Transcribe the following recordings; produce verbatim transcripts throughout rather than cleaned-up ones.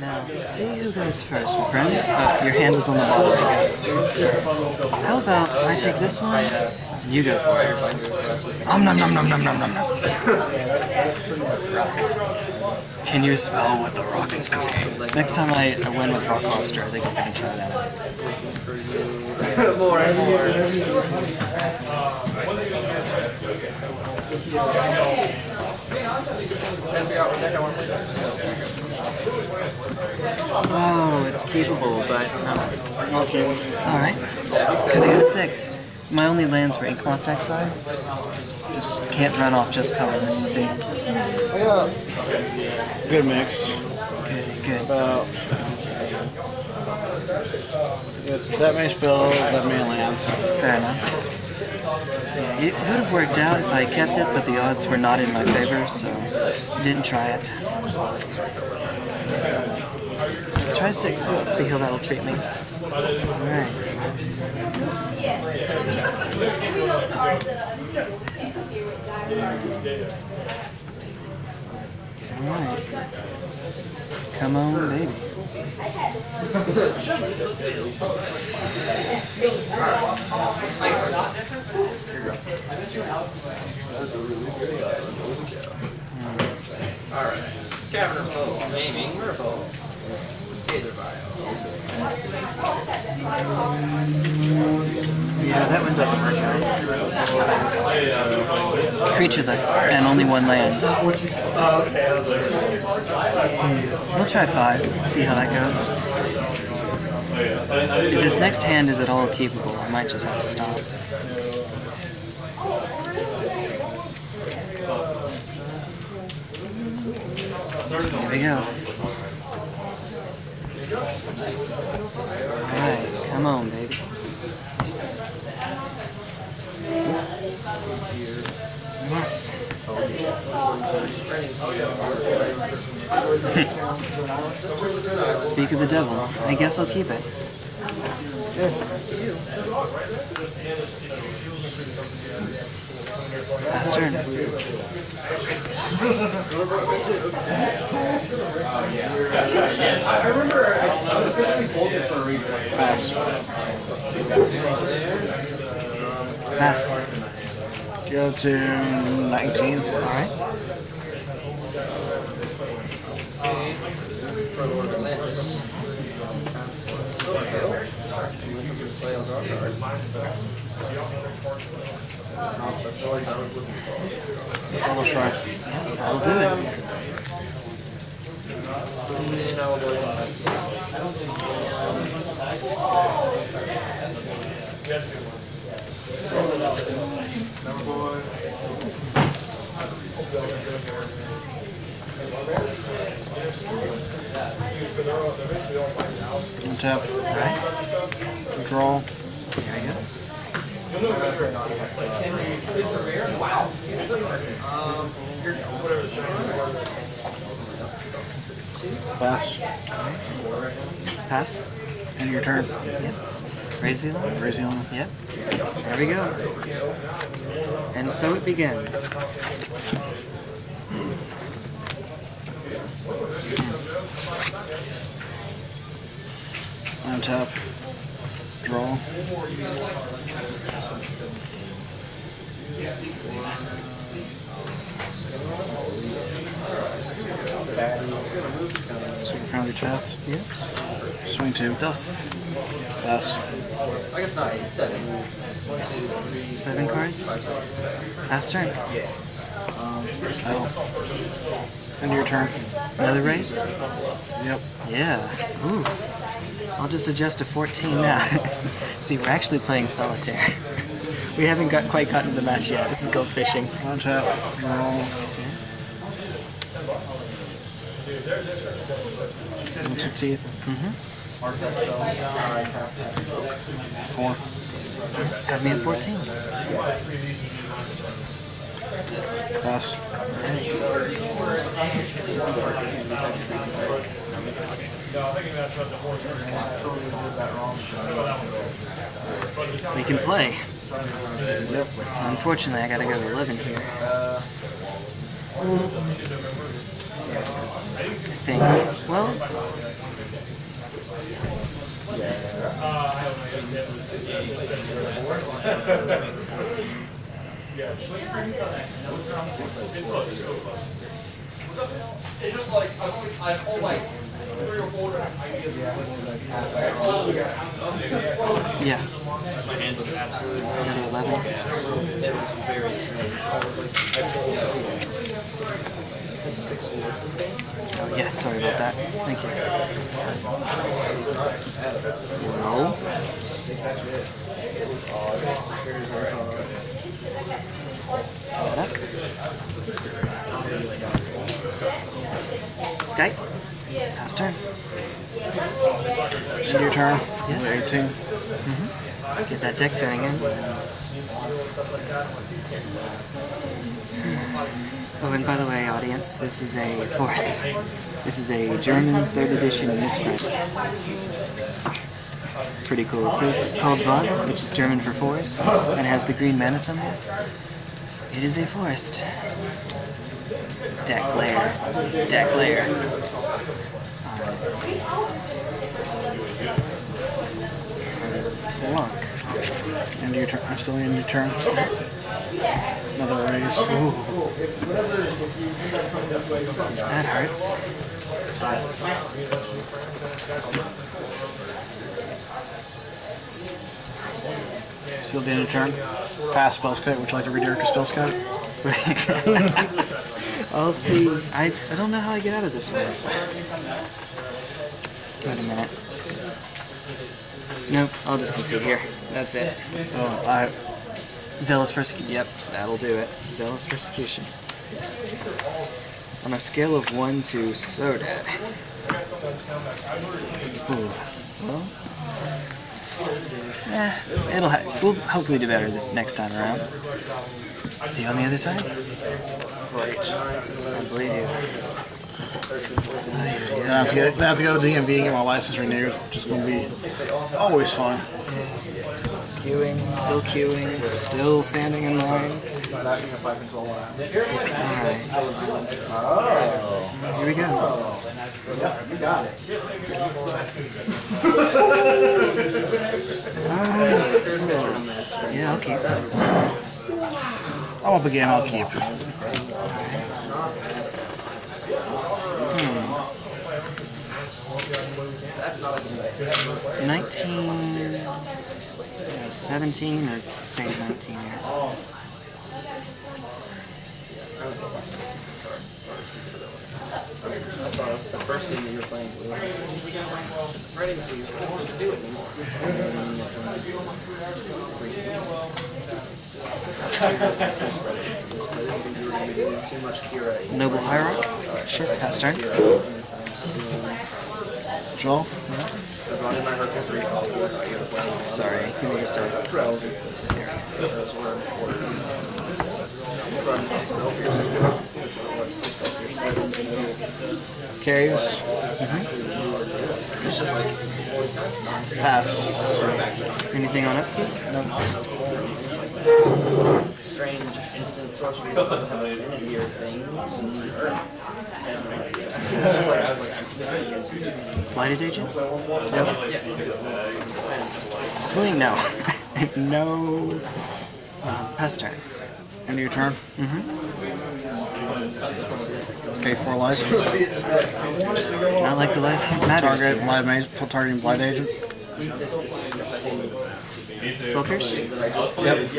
Now, see who goes first, my friend. Oh, your hand was on the wall, I guess. How about I take this one? You go first. Om nom nom nom nom nom nom nom. Can you spell what the rock is called? Next time I, I win with Rock Lobster, I think I'm gonna try that out. More and more. Oh, it's capable, but no. Okay. Alright. Could I go to six? My only lands for Inkmoth Nexus are. Just can't run off just colorless, you see. Yeah. Good mix. Good, good. Uh, that many spells, that many lands. Fair enough. It would have worked out if I kept it, but the odds were not in my favor, so didn't try it. Let's try six out, see how that'll treat me. Alright. Alright. Come on, baby. Alright. Cavern of Soul, naming Miracle. Yeah, that one doesn't work out. Creatureless and only one land. Hmm. We'll try five, see how that goes. If this next hand is at all keepable, I might just have to stop. There we go. Alright, come on, baby. Yes. Speak of the devil. I guess I'll keep it. Last turn. I remember I was simply bolted for a reason. Pass. Pass. Go to nineteen. Alright. Almost right. I'll do it. Tap. Right. Control. There you go. Pass. Pass. And your turn. Yep. Raise the alarm. Raise the alarm. Yep. There we go. And so it begins. Untap. Draw. Swing from your chats. Yep. Swing two. Dos. Pass. I guess not. Seven. Seven cards. Last turn. Yeah. Um, oh. End of your turn. Another race? Yep. Yeah. Ooh. I'll just adjust to fourteen now. See, we're actually playing solitaire. We haven't got quite gotten to the match yet. This is gold fishing. On top. Roll. Two teeth. Mm-hmm. Four. Got me at fourteen. Pass. We can play. Yep. Unfortunately, I gotta go to eleven here. thing. Well, it's just like I've only I've hold like three or four ideas. Yeah. My hand was absolutely eleven. It was very strange. Six years this game? Oh yeah, sorry about that. Thank you. No. Skype? Pass turn. And your turn? Yeah. eighteen. Mm-hmm. Get that deck thing in. Oh, and by the way, audience, this is a forced. This is a German third edition newsprint. Pretty cool. It says it's called Wald, which is German for forest, and has the green mana symbol. It is a forest. Deck layer. Deck layer. Um, End of your turn. I'm still in your turn. Another raise. Ooh. That hurts. Still the end of turn. Pass Spellskite. Would you like to redirect a Spellskite? I'll see. I, I don't know how I get out of this one. Wait a minute. Nope, I'll just concede here. That's it. Oh, I... Zealous Persecution. Yep, that'll do it. Zealous Persecution. On a scale of one to so dead. Ooh. Well... Eh, it'll ha we'll hopefully do better this next time around. See you on the other side? Great. I believe you. I have, to, I have to go to the D M V and get my license renewed, which is going to be always fun. Queuing, still queuing, still standing in line. Alright. Here we go. You got it. Yeah, I'll keep that. I'm up again, I'll keep. nineteen, uh, seventeen, or stay nineteen here. I saw the first game that you were playing. Writing season, I don't want to do it anymore. Too much Kira. Noble Hierarch. Sure, pass turn. Draw. Sorry, give me just a throw. Caves. Mm-hmm. It's just like pass. Anything on it? No. Strange instant sorcery that doesn't have an affinity or things in the earth. Blighted Agent? No. Yeah. Swing? No. No. Uh, pass turn. End of your turn? Mm-hmm. Okay, four life. Not like the life matters. Target Blight Mage, targeting Blight Agent. Spell Pierce? Yep.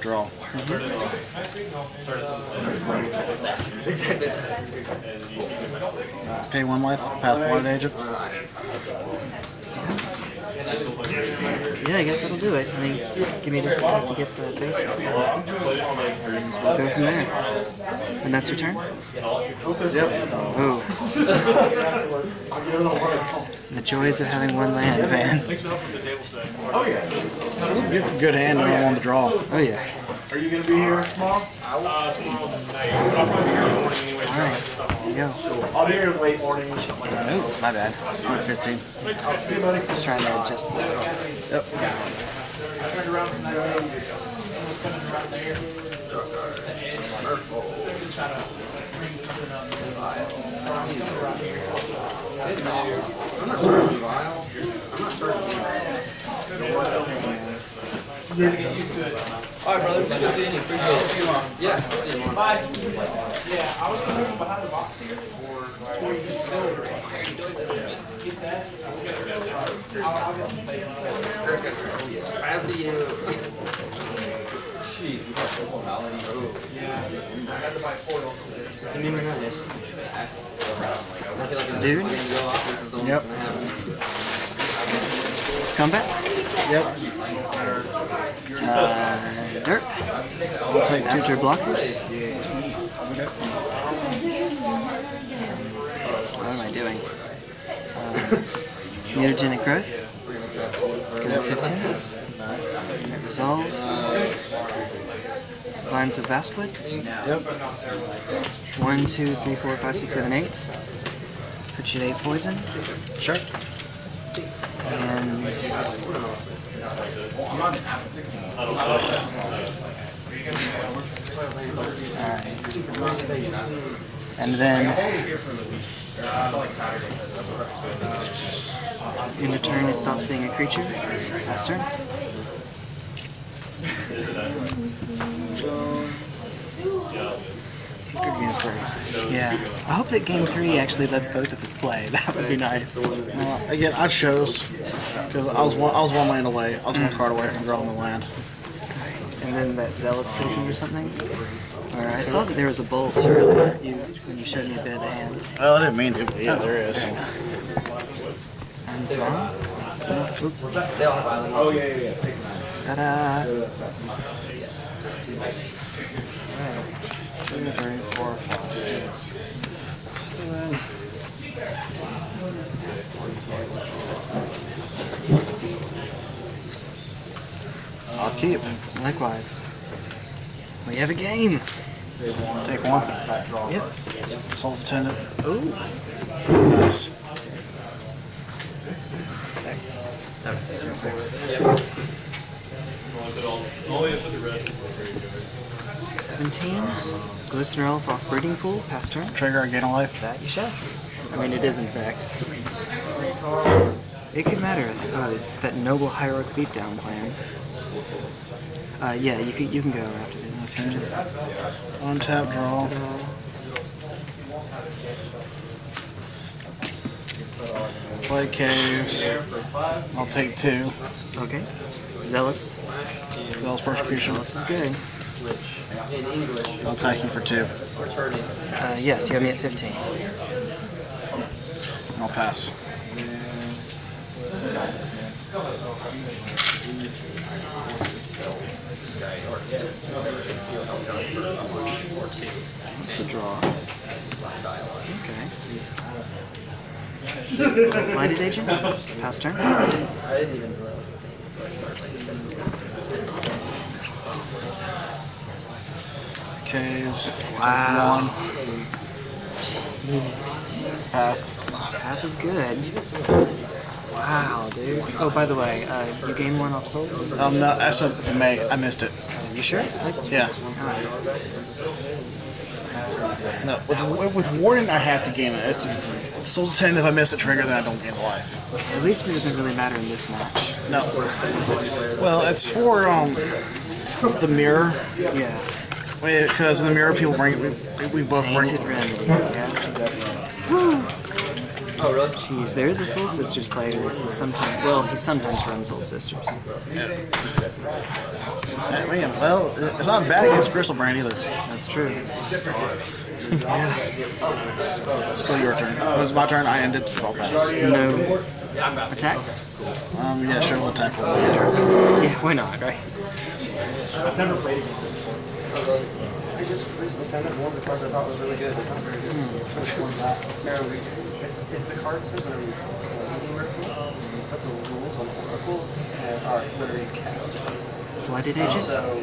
Draw. Mm-hmm. Exactly. Pay one life, pass Blighted Agent. Yeah, I guess that'll do it. I mean, give me just a sec to get the base. We'll go from there. And that's your turn? Yep. Oh. The joys of having one land, man. Oh, yeah. It's a good hand and I want to draw. Oh, yeah. Are you going to be here tomorrow? Uh, tomorrow night. I'll probably be here in the morning anyway. All right. There you go. I'll be here late morning. Nope. My bad. I'm at fifteen. Just trying to adjust the... Yep. I turned around from that guy. I was coming around there. You're gonna get used to it. Alright, brother. Good seeing you. Appreciate it. Yeah, see you tomorrow. Bye. Yeah, I was gonna move behind the box here. Or get that. I'll just take it. As do you. Jeez, we got full malady. Yeah. I had to buy foil. Does it mean we're not yet? It's a dude? Yep. Combat? Yep. Uh, dirt. I'll take two tier blockers. What am I doing? Um, Mutagenic Growth. Good fifteen. Resolve. Vines of Vastwood. Yep. One, two, three, four, five, six, seven, eight. Put you at eight poison. Sure. And And then, in a turn, it stops being a creature. Last turn. Yeah. I hope that game three actually lets both of us play. That would be nice. Uh, again, I chose because I was one. I was one land away. I was one card away from drawing the land. And then that Zealous kills me or something. Or I saw that there was a bolt earlier when you showed me a bit of the hand. Oh, I didn't mean to. But yeah, there is. And so on. Oh yeah, yeah, yeah. Ta-da. Two, three, four, five, six, seven. I'll keep. Likewise. We have a game. Take one. Yep. Soul's Attendant. Ooh. Nice. Sick. That's it. Yep. seventeen. Glistener Elf off Breeding Pool. Pass turn. Trigger or gain a life. That you shall. I mean, it is in fact. It could matter, I suppose. That Noble Hierarch beatdown plan. Uh, yeah, you can, you can go after this. Okay. Just untap, draw. Play Caves. I'll take two. Okay. Zealous. Zealous Persecution. Zealous is good. In English, I'll take you for two. Uh, yes, you have me at fifteen. And I'll pass. It's a draw. Okay. Blighted Agent? Pass turn. I didn't even realize that. Caves. Wow. Half. Half is good. Wow, dude. Oh, by the way, uh, you gained one off Souls? Um, no, I said it's a May. I missed it. You sure? Yeah. Right. No, with, with Warden, I have to gain it. It's a, Soul's Attendant, if I miss the trigger, then I don't gain the life. At least it doesn't really matter in this match. No. Well, it's for um the mirror. Yeah. Because in the mirror, people bring it. We, we both Tainted bring it. Yeah. Oh, really? Jeez, there is a Soul Sisters player who sometimes, well, he sometimes runs Soul Sisters. Yeah. I mean, well, it's not bad against Crystal Brand either. That's true. Yeah. Still your turn. It was my turn. I ended. I'll pass. No. Attack? Um, yeah, sure, we'll attack. Yeah, why not, right? I've never played this. I just recently found out one of the cards I thought was really good. It's not very good. If the card says Oracle, but the rules on Oracle are literally cast. Blighted Agent? So,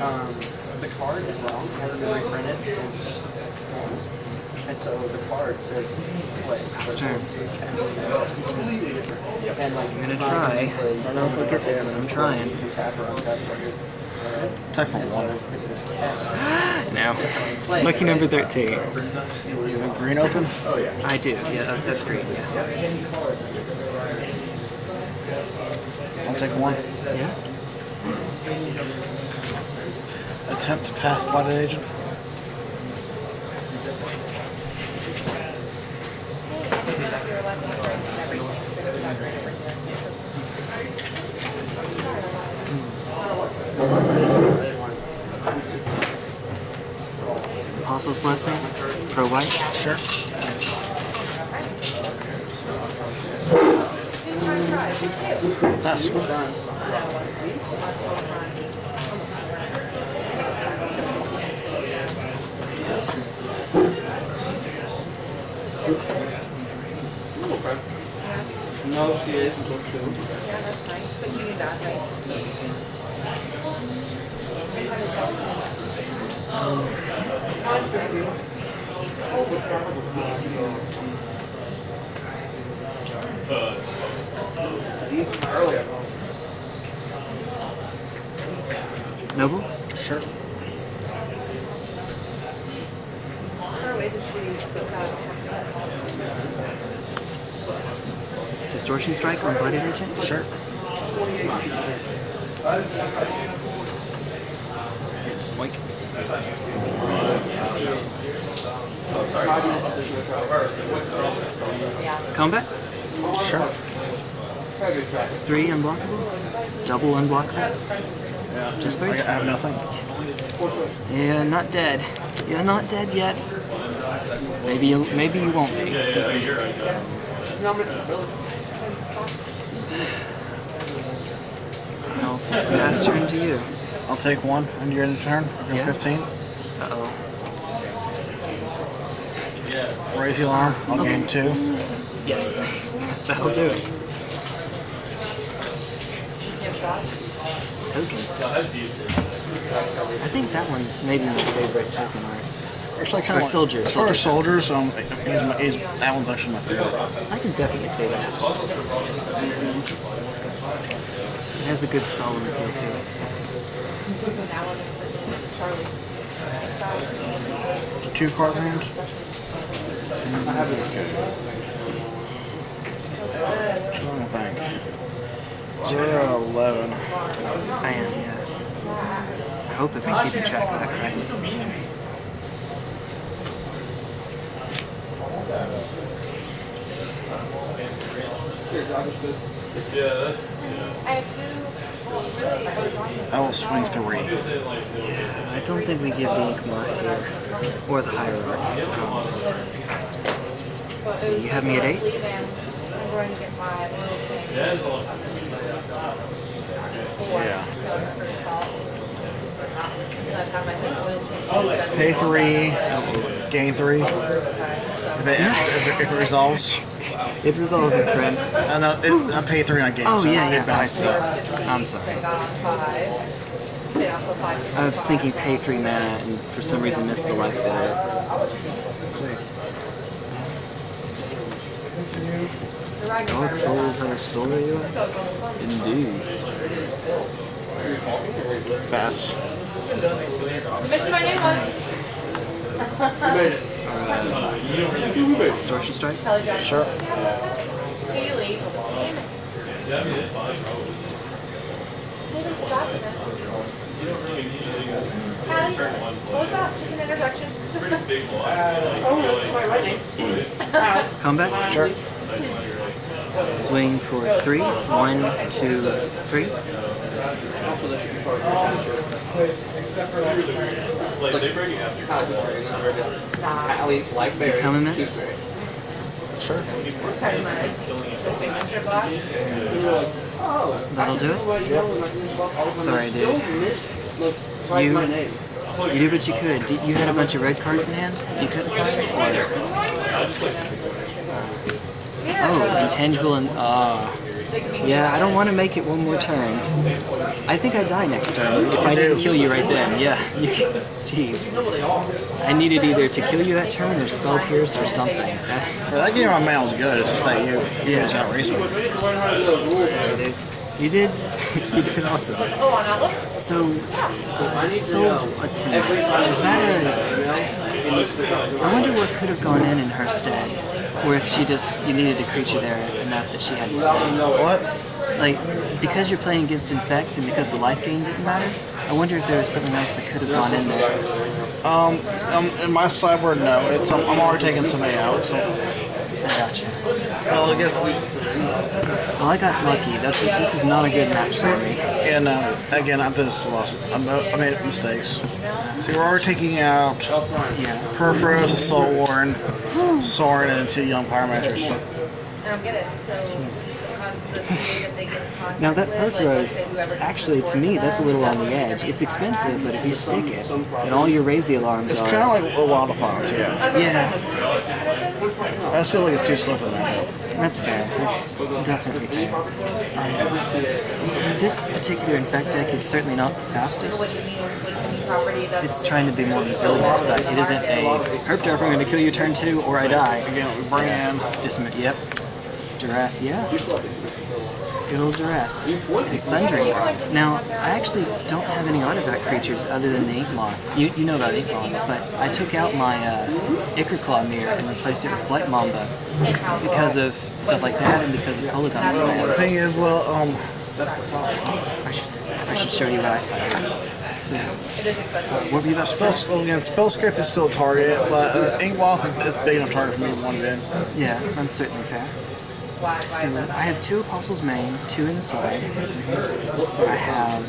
um, the card is wrong. It hasn't been reprinted since one. And so the card says play. Last turn. So it's completely different. And, like, I'm going to try. I don't know if we'll get there, but I'm trying. Type for water. No. Lucky number thirteen. You have a green open? Oh yeah. I do. Yeah, that, that's green. Yeah. I'll take one. Yeah. Attempt to pass Blighted Agent. Apostle's Blessing, pro white. Sure. That's cool. No, she is until two. Yeah, that's nice, but you need that, right? Noble? Sure. Distortion Strike on Blighted Agent? Sure. Boink. Combat? Sure. Three unblockable? Double unblockable? Just three? I have nothing. Yeah, not dead. You're not dead yet. Maybe you, maybe you won't be. I'll pass turn to you. I'll take one and you're in the turn. You're yeah. fifteen. Uh-oh. Raise the alarm. I'll okay. gain two. Yes. That'll do it. Tokens. I think that one's maybe my favorite token art. Actually, I kind of soldier. Like, soldier. soldiers, um, he's my, he's, that one's actually my favorite. I can definitely say that. Mm-hmm. It has a good solemn appeal to it. Two card round. I'm trying to think. Zero eleven. I am. Yeah. I hope I can keep track of that right. I will swing three. Yeah, I don't think we give the Ink Moth here. Or the Hierarch. Let's see, you have me at eight? Yeah. Pay three, gain three. If it, if it, if it resolves. It resolves it, friend. I know, it, I pay three on a game, oh, so yeah, yeah, it balances out. I'm sorry. I was thinking pay three mana, and for some reason missed the life out of it. Dark Souls have a story, you ask? Indeed. Bass. Bitch, my name was... You made it. Uh, Distortion Strike? Sure. What's up? Just an introduction. Oh, combat? Sure. Swing for three. One, two, three. Like, they bring you after your like they coming next? Sure. That'll do it? Yep. Sorry, dude. You... You did what you could. Did you had a bunch of red cards in hand that you couldn't buy? Oh, intangible and... ah. Uh, Yeah, I don't want to make it one more turn. I think I die next turn if I didn't kill you right then. Yeah, jeez. I needed either to kill you that turn or Spell Pierce or something. That, well, that game on mail's good. It's just that you yeah. Use that resource. So, dude, you did. You did awesome. So, Soul's Attendant. Is that a? I wonder what could have gone in in her stead, or if she just you needed a creature there enough that she had to stay. What? Like, because you're playing against Infect and because the life gain didn't matter, I wonder if there was something else that could have gone in there. Um, um in my sideboard, no. It's um, I'm already taking somebody out. So. I gotcha. Well, I guess. Well, I got lucky. That's a, this is not a good match for me. Yeah, no. Again, I've been lost. I'm, I made mistakes. So we're already taking out yeah. Purphoros, a Soul Warden, Sorin, and two Young Pyromancers. I don't get it. So now that Purphoros, actually to me, that's a little on the edge. It's expensive, but if you stick it, and all your Raise the Alarms it's are... It's kind of like a Wild Defiance, yeah. Yeah. I just feel like it's too slow for that. That's fair. That's definitely fair. Um, this particular Infect deck is certainly not the fastest. It's trying to be more resilient, but it isn't a herp derp, I'm going to kill you turn two, or I die. Again, we bring in... Dismount, yep. Duress, yeah. Good old Duress. And Sundering. Now, I actually don't have any artifact creatures other than the Inkmoth. You, you know about Inkmoth, but I took out my uh, Ickerclaw mirror and replaced it with Blight Mamba because of stuff like that and because of Kolagon's plan. The thing is, well, um... I should, I should show you what I saw. So, what were you about to say? Spell, again, Spellskite is still a target, but uh, Inkmoth is big enough target for me to want it in. Yeah, that's certainly fair. So I have two Apostle's main, two in the side. I have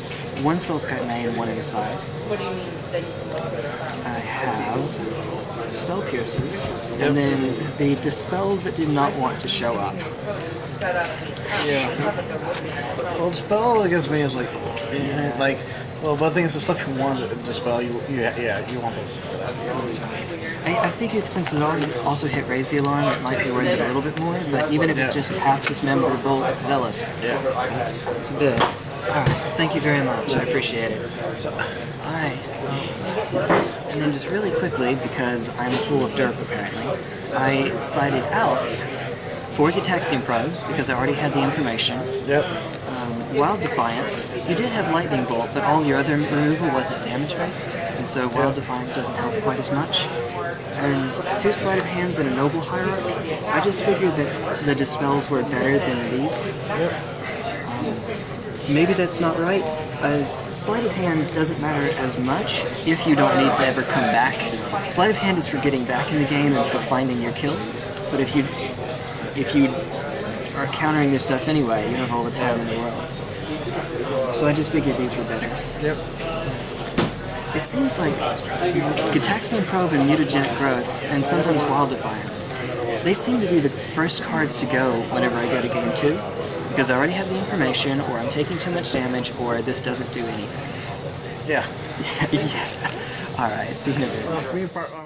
one Spellskite main, one in the side. What do you mean that you can lower the side? I have Spell Pierces, and then the Dispels that did not want to show up. Yeah. Well, Dispel against me is like, yeah. like. Well, but the thing is, the stuff you want to Dispel, you, you, yeah, you want those. I, I think it's since it already also hit Raise the Alarm, it might be worth it a little bit more, but even if yeah. It's just half dismemberable Zealous, yeah. it's, it's good. Alright, thank you very much, I appreciate it. Alright, and then just really quickly, because I'm full of derp apparently, I sided out four Gitaxian Probes, because I already had the information. Yep. Wild Defiance, you did have Lightning Bolt, but all your other removal wasn't damage-based, and so Wild Defiance doesn't help quite as much. And two Sleight of Hands and a Noble Hierarch, I just figured that the Dispels were better than these. Um, maybe that's not right. Uh, Sleight of Hand doesn't matter as much if you don't need to ever come back. Sleight of Hand is for getting back in the game and for finding your kill, but if you, if you are countering their stuff anyway, you have all the time in the world. So I just figured these were better. Yep. It seems like Gitaxian Probe and Mutagenic Growth, and sometimes Wild Defiance, they seem to be the first cards to go whenever I go to game two, because I already have the information, or I'm taking too much damage, or this doesn't do anything. Yeah. yeah. Alright, see you in a bit.